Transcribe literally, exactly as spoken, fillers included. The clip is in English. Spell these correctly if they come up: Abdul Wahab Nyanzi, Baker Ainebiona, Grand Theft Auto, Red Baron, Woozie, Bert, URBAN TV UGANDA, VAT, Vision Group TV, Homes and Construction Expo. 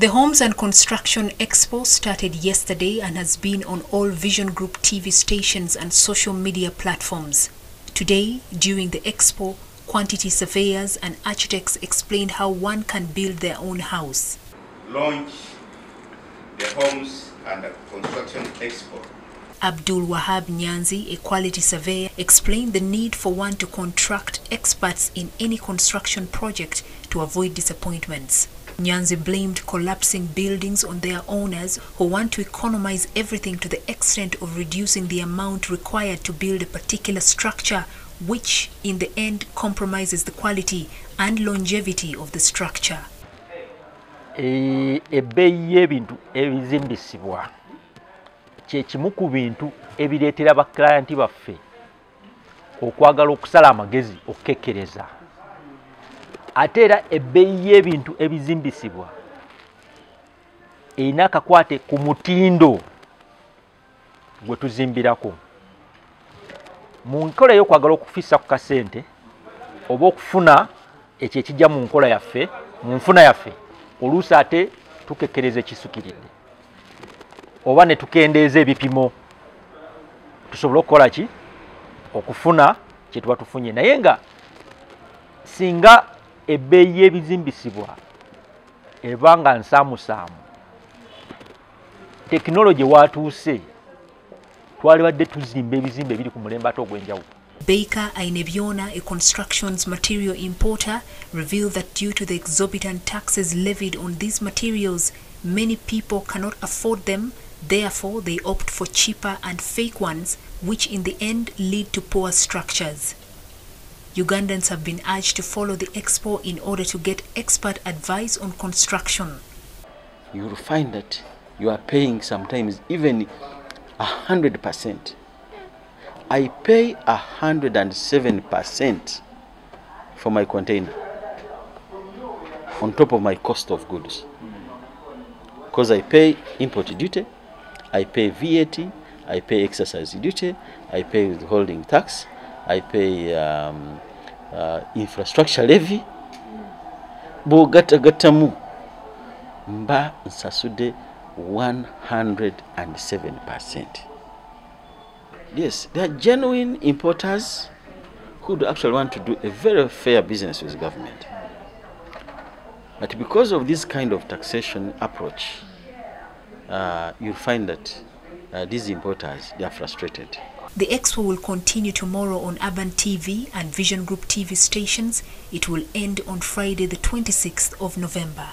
The Homes and Construction Expo started yesterday and has been on all Vision Group T V stations and social media platforms. Today, during the expo, quantity surveyors and architects explained how one can build their own house. Launch the Homes and Construction Expo. Abdul Wahab Nyanzi, a quality surveyor, explained the need for one to contract experts in any construction project to avoid disappointments. Nyanzi blamed collapsing buildings on their owners who want to economize everything to the extent of reducing the amount required to build a particular structure, which in the end compromises the quality and longevity of the structure. Kyekimu ku bintu ebireetera baklayenti baffe okwagala okusala amagezi okukekkereza ate era ebbeeyi y'ebintu ebizimbisibwa erina akakwate ku mutindo gwe tuzimbirako. Mu nkola y'okwagala okufissa ku kasente oba okufuna ekyo ekijja mu nkola yaffe mu nfuna yaffe oluusi ate tukekkereza ekisukiridde oba ne tukendeeze ebipimo tusobola okukola ki okufuna kye tuba tufunye, naye nga singa ebbeeyi y'ebizimbisibwa ebanga nsaamusaamu tekinologi waatuuse twalibadde tuzimba ebizimbe ebiri ku mulembe ate ogw'enjawulo. Baker Ainebiona, a constructions material importer, revealed that due to the exorbitant taxes levied on these materials, many people cannot afford them. Therefore, they opt for cheaper and fake ones, which in the end lead to poor structures. Ugandans have been urged to follow the expo in order to get expert advice on construction. You will find that you are paying sometimes even one hundred percent. I pay one hundred seven percent for my container on top of my cost of goods. Because I pay import duty, I pay V A T, I pay exercise duty, I pay withholding tax, I pay um, uh, infrastructure levy. Bogata gatamu mba nsasude one hundred seven percent. Yes, there are genuine importers who do actually want to do a very fair business with government. But because of this kind of taxation approach, uh, you'll find that uh, these importers, they are frustrated. The expo will continue tomorrow on Urban T V and Vision Group T V stations. It will end on Friday the twenty-sixth of November.